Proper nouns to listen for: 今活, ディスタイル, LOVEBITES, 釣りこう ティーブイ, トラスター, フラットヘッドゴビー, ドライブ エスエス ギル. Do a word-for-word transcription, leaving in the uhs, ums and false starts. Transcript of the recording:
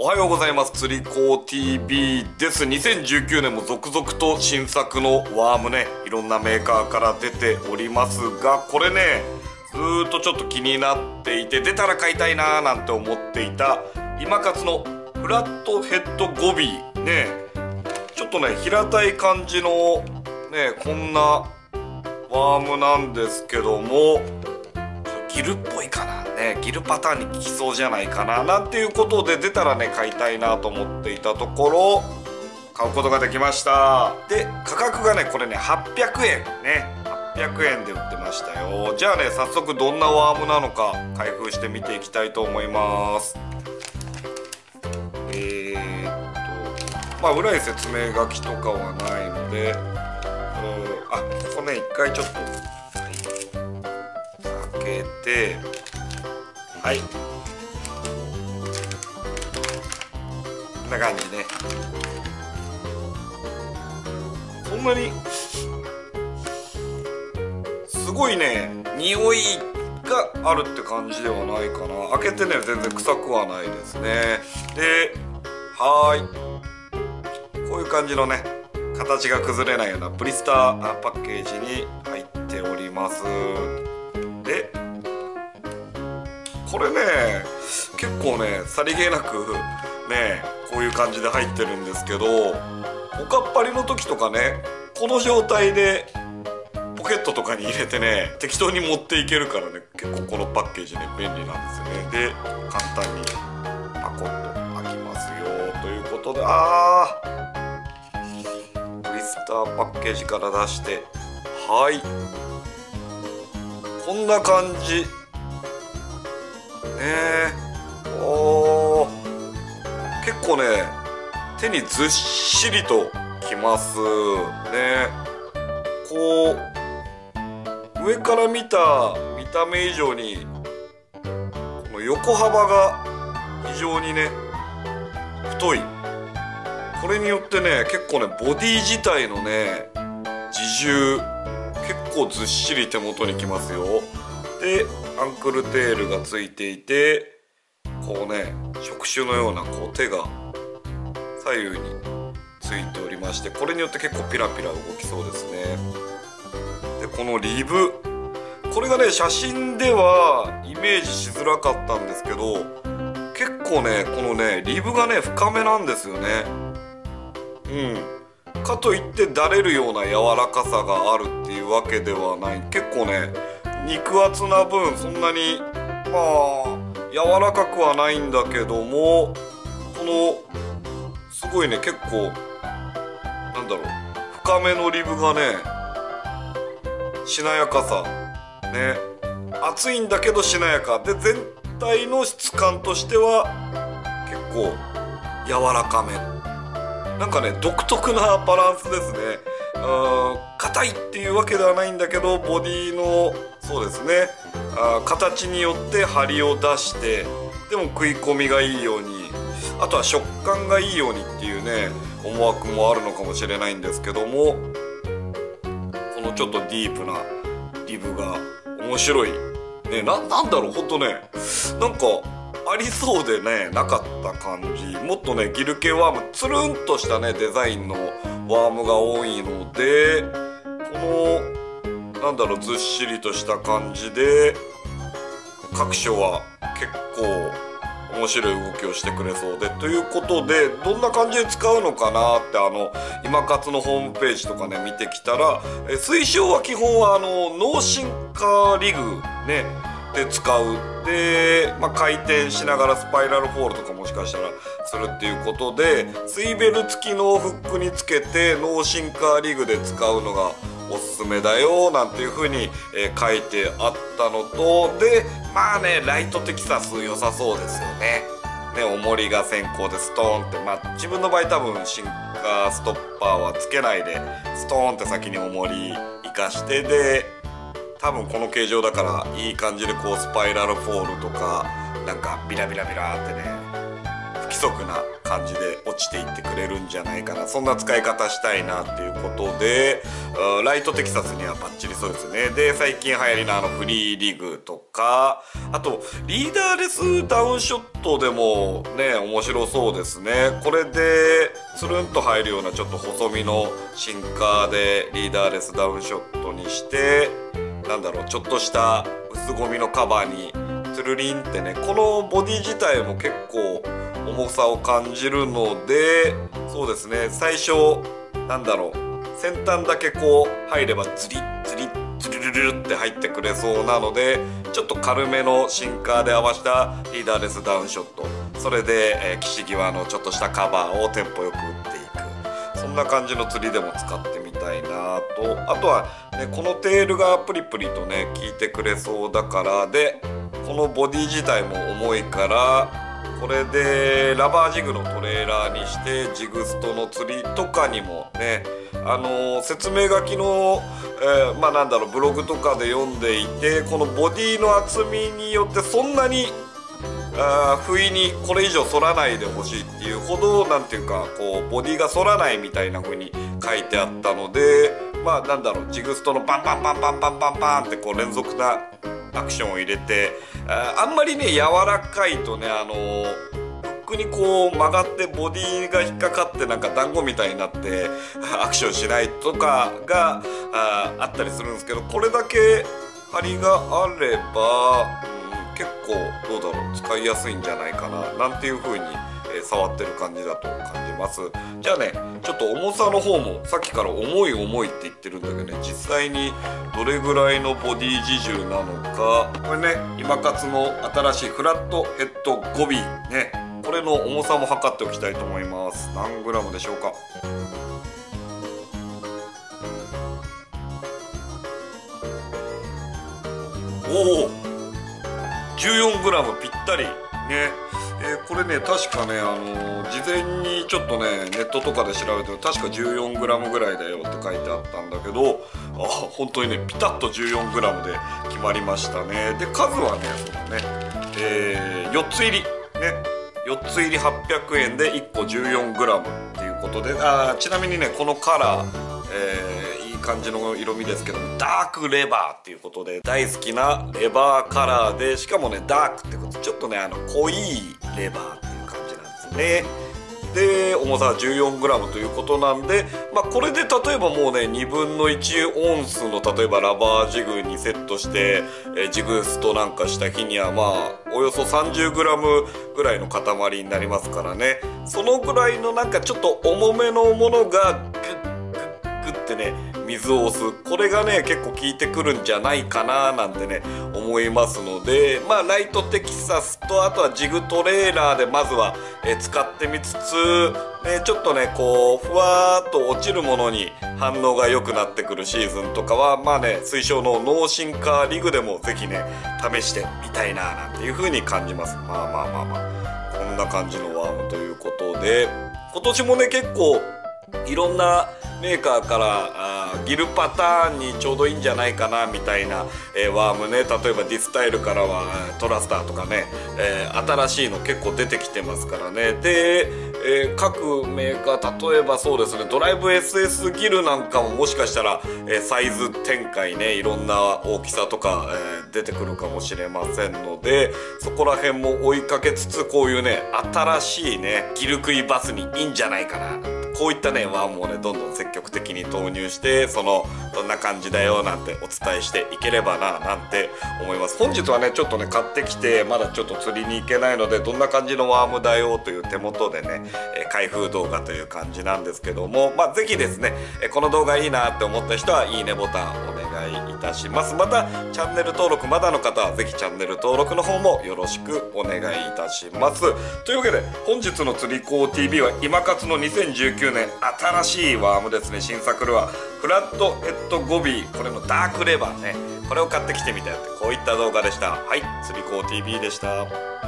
おはようございます。釣りこう ティーブイ です。にせんじゅうきゅうねんも続々と新作のワームね、いろんなメーカーから出ておりますが、これねずーっとちょっと気になっていて、出たら買いたいなーなんて思っていた今活のフラットヘッドゴビーね、ちょっとね平たい感じのねこんなワームなんですけども、ギルっぽいかな、ね、ギルパターンに効きそうじゃないかななんていうことで、出たらね買いたいなと思っていたところ買うことができました。で価格がねこれねはっぴゃくえんね、はっぴゃくえんで売ってましたよ。じゃあね早速どんなワームなのか開封して見ていきたいと思います。えーっとまあ裏に説明書きとかはないので、あここね一回ちょっとで、はいこんな感じね。そんなにすごいね匂いがあるって感じではないかな。開けてね全然臭くはないですね。ではーいこういう感じのね形が崩れないようなブリスターパッケージに入っております。でこれね結構ねさりげなくねこういう感じで入ってるんですけど、おかっぱりの時とかねこの状態でポケットとかに入れてね適当に持っていけるからね、結構このパッケージね便利なんですよね。で簡単にパコッと開きますよということで、あーブリスターパッケージから出して、はいこんな感じねー、おー結構ね手にずっしりときますね。こう上から見た見た目以上にこの横幅が非常にね太い。これによってね結構ねボディ自体のね自重結構ずっしり手元にきますよ。でアンクルテールがついていて、こうね触手のようなこう手が左右についておりまして、これによって結構ピラピラ動きそうですね。でこのリブ、これがね写真ではイメージしづらかったんですけど、結構ねこのねリブがね深めなんですよね。うん、かといってだれるような柔らかさがあるっていうわけではない。結構ね肉厚な分そんなにまあ柔らかくはないんだけども、このすごいね結構なんだろう深めのリブがねしなやかさね厚いんだけどしなやかで、全体の質感としては結構柔らかめ、なんかね独特なバランスですね。硬いっていうわけではないんだけど、ボディのそうですねあ形によって張りを出して、でも食い込みがいいように、あとは食感がいいようにっていうね思惑もあるのかもしれないんですけども、このちょっとディープなリブが面白い、ね、な, なんだろうほんとねなんかありそうでねなかった感じ。もっとねギル系ワームつるんとしたねデザインのワームが多いので、このなんだろうずっしりとした感じで各所は結構面白い動きをしてくれそうで、ということでどんな感じで使うのかなって、あの今活のホームページとかね見てきたら、え推奨は基本はあの脳進化リグねで使うで、まあ、回転しながらスパイラルフォールとかもしかしたらするっていうことで、スイベル付きのフックにつけてノーシンカーリグで使うのがおすすめだよなんていう風に、えー、書いてあったのと、でまあねライトテキサス良さそうですよね。ね重りが先行でストーンって、まあ自分の場合多分シンカーストッパーはつけないでストーンって先に重り生かして、で多分この形状だからいい感じでこうスパイラルフォールとかなんかビラビラビラってね吹き規則な感じで落ちていってくれるんじゃないかな、そんな使い方したいなっていうことで、ライトテキサスにはバッチリそうですね。で、最近流行りのあのフリーリグとか、あとリーダーレスダウンショットでもね、面白そうですね。これでつるんと入るようなちょっと細身のシンカーでリーダーレスダウンショットにして、なんだろう、ちょっとした薄ゴミのカバーにつるりんってね、このボディ自体も結構重さを感じるので、そうですね、最初なんだろう、先端だけこう入ればツリッツリッツルルルルって入ってくれそうなので、ちょっと軽めのシンカーで合わせたリーダーレスダウンショット、それで、えー、岸際のちょっとしたカバーをテンポよく打っていく、そんな感じの釣りでも使ってみたいなと。あとは、ね、このテールがプリプリとね効いてくれそうだから、でこのボディ自体も重いから、これでラバージグのトレーラーにしてジグストの釣りとかにもね、あのー、説明書きの、えー、まあなんだろう、ブログとかで読んでいて、このボディの厚みによってそんなにあ不意にこれ以上反らないでほしいっていうほど、なんていうかこうボディが反らないみたいな風に書いてあったので、まあなんだろう、ジグストのバンバンバンバンバンバンバンってこう連続なアクションを入れて、あんまりね柔らかいとね、あのフックにこう曲がってボディが引っかかってなんか団子みたいになってアクションしないとかが あ, あったりするんですけど、これだけ張りがあれば、うん、結構どうだろう、使いやすいんじゃないかななんていう風に、えー、触ってる感じだと感じます。じゃあね、ちょっと重さの方もさっきから重い重いって言ってるんだけどね、実際にどれぐらいのボディ自重なのか、これね今活の新しいフラットヘッドごびね、これの重さも測っておきたいと思います。何グラムでしょうか。おお、じゅうよんグラムぴったりね。えー、これね確かね、あのー、事前にちょっとねネットとかで調べて確か じゅうよんグラム ぐらいだよって書いてあったんだけど、あ本当にねピタッと じゅうよんグラム で決まりましたね。で数はね、そうだね、えー、よっつ入りね、よっつ入りはっぴゃくえんでいっこ じゅうよんグラム っていうことで、あちなみにねこのカラー、えー、いい感じの色味ですけども、ダークレバーっていうことで大好きなレバーカラーで、しかもねダークってこと、ちょっとねあの濃いレバーっていう感じなんですね。で重さは じゅうよんグラム ということなんで、まあ、これで例えばもうねにぶんのいちオンスの例えばラバージグにセットして、えー、ジグストなんかした日にはまあおよそ さんじゅうグラム ぐらいの塊になりますからね、そのぐらいのなんかちょっと重めのものがグッグッグッってね水を押す、これがね結構効いてくるんじゃないかななんてね思いますので、まあライトテキサスとあとはジグトレーラーでまずはえ使ってみつつ、ね、ちょっとねこうふわーっと落ちるものに反応が良くなってくるシーズンとかは、まあね推奨のノーシンカーリグでもぜひね試してみたいななんていう風に感じます。まあまあまあまあこんな感じのワームということで、今年もね結構いろんなメーカーからギルパターンにちょうどいいんじゃないかなみたいな、えー、ワームね、例えばディスタイルからはトラスターとかね、えー、新しいの結構出てきてますからね。で、えー、各メーカー例えばそうですねドライブ エスエス ギルなんかももしかしたら、えー、サイズ展開ねいろんな大きさとか、えー、出てくるかもしれませんので、そこら辺も追いかけつつ、こういうね新しいねギル食いバスにいいんじゃないかな、こういったねワームをねどんどん積極的に投入して、そのどんな感じだよなんてお伝えしていければななんて思います。本日はねちょっとね買ってきてまだちょっと釣りに行けないので、どんな感じのワームだよという手元でね、えー、開封動画という感じなんですけども、まあ是非ですね、えー、この動画いいなって思った人はいいねボタンお願いいたします。またチャンネル登録まだの方は是非チャンネル登録の方もよろしくお願いいたします。というわけで本日の釣りこう ティーブイ は今活のにせんじゅうきゅうねん新しいワームですね、新作ルアーフラットヘッドごび、これのダークレバーね、これを買ってきてみたよって、こういった動画でした。はい、釣りこう ティーブイ でした。